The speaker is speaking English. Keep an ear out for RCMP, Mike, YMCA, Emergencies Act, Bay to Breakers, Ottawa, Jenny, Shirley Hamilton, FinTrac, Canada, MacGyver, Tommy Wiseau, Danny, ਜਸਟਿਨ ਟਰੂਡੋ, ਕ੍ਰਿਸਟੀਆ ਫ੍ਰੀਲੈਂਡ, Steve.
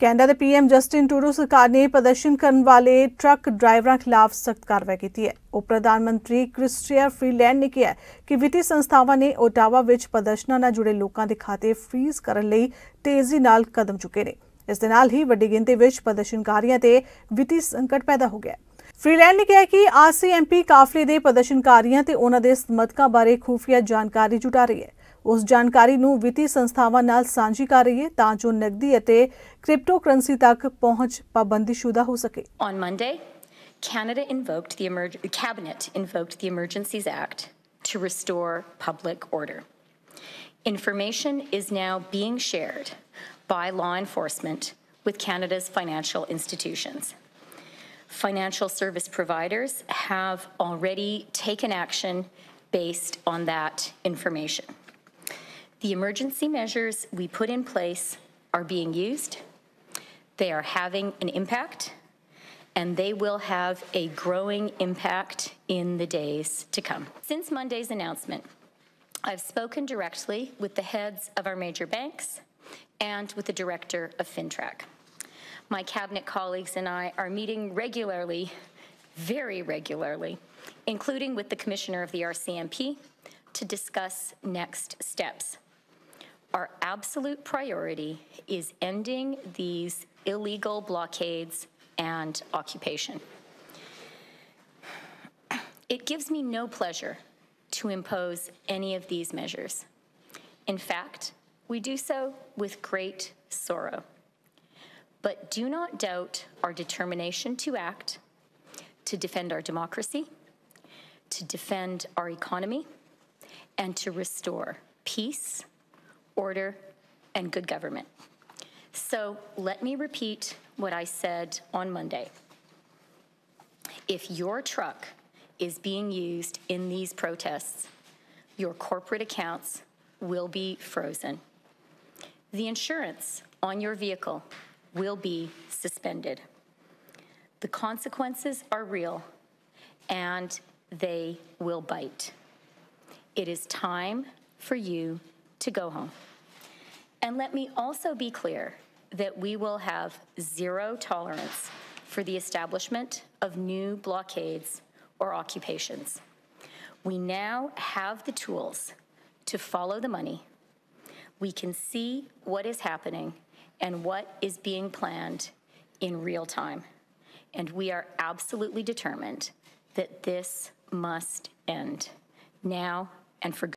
Canada ਦੇ PM ਜਸਟਿਨ ਟਰੂਡੋ ਸਰਕਾਰ ਨੇ ਪ੍ਰਦਰਸ਼ਨ ਕਰਨ ਵਾਲੇ ਟਰੱਕ ਡਰਾਈਵਰਾਂ ਖਿਲਾਫ ਸਖਤ ਕਾਰਵਾਈ ਕੀਤੀ ਹੈ। ਉਪ ਪ੍ਰਧਾਨ ਮੰਤਰੀ ਕ੍ਰਿਸਟੀਆ ਫ੍ਰੀਲੈਂਡ ਨੇ ਕਿਹਾ ਕਿ ਵਿੱਤੀ ਸੰਸਥਾਵਾਂ ਨੇ ਓਟਾਵਾ ਵਿੱਚ ਪ੍ਰਦਰਸ਼ਨਾਂ ਨਾਲ ਜੁੜੇ ਲੋਕਾਂ ਦੇ ਖਾਤੇ ਫ੍ਰੀਜ਼ ਕਰਨ ਲਈ ਤੇਜ਼ੀ ਨਾਲ ਕਦਮ ਚੁੱਕੇ ਨੇ। ਇਸ ਦੇ ਨਾਲ ਹੀ ਵੱਡੀ ਗਿਣਤੀ ਵਿੱਚ ਪ੍ਰਦਰਸ਼ਨਕਾਰੀਆਂ ਤੇ ਵਿੱਤੀ ਸੰਕਟ ਪੈਦਾ ਹੋ ਗਿਆ। ਫ੍ਰੀਲੈਂਡ ਨੇ ਕਿਹਾ ਕਿ RCMP ਕਾਫਲੇ ਦੇ ਪ੍ਰਦਰਸ਼ਨਕਾਰੀਆਂ ਤੇ ਉਹਨਾਂ ਦੇ ਸਮਰਥਕਾਂ ਬਾਰੇ ਖੁਫੀਆ ਜਾਣਕਾਰੀ ਜੁਟਾ ਰਹੀ ਹੈ। ਉਸ ਜਾਣਕਾਰੀ ਨੂੰ ਵਿੱਤੀ ਸੰਸਥਾਵਾਂ ਨਾਲ ਸਾਂਝੀ ਕਰ ਰਹੀ ਹੈ ਤਾਂ ਜੋ ਨਕਦੀ ਅਤੇ ਕ੍ਰਿਪਟੋਕਰੰਸੀ ਤੱਕ ਪਹੁੰਚ ਪਾਬੰਦੀਸ਼ੁਦਾ ਹੋ ਸਕੇ। On Monday, Cabinet invoked the Emergencies Act to restore public order. Information is now being shared by law enforcement with Canada's financial institutions. Financial service providers have already taken action based on that information. The emergency measures we put in place are being used, they are having an impact, and they will have a growing impact in the days to come. Since Monday's announcement, I've spoken directly with the heads of our major banks and with the director of FinTrac. My cabinet colleagues and I are meeting regularly, very regularly, including with the Commissioner of the RCMP, to discuss next steps. Our absolute priority is ending these illegal blockades and occupation. It gives me no pleasure to impose any of these measures. In fact, we do so with great sorrow. But do not doubt our determination to act, to defend our democracy, to defend our economy, and to restore peace, order, and good government. So let me repeat what I said on Monday. If your truck is being used in these protests, your corporate accounts will be frozen. The insurance on your vehicle will be suspended. The consequences are real, and they will bite. It is time for you to go home. And let me also be clear that we will have zero tolerance for the establishment of new blockades or occupations. We now have the tools to follow the money. We can see what is happening and what is being planned in real time. And we are absolutely determined that this must end now and for good.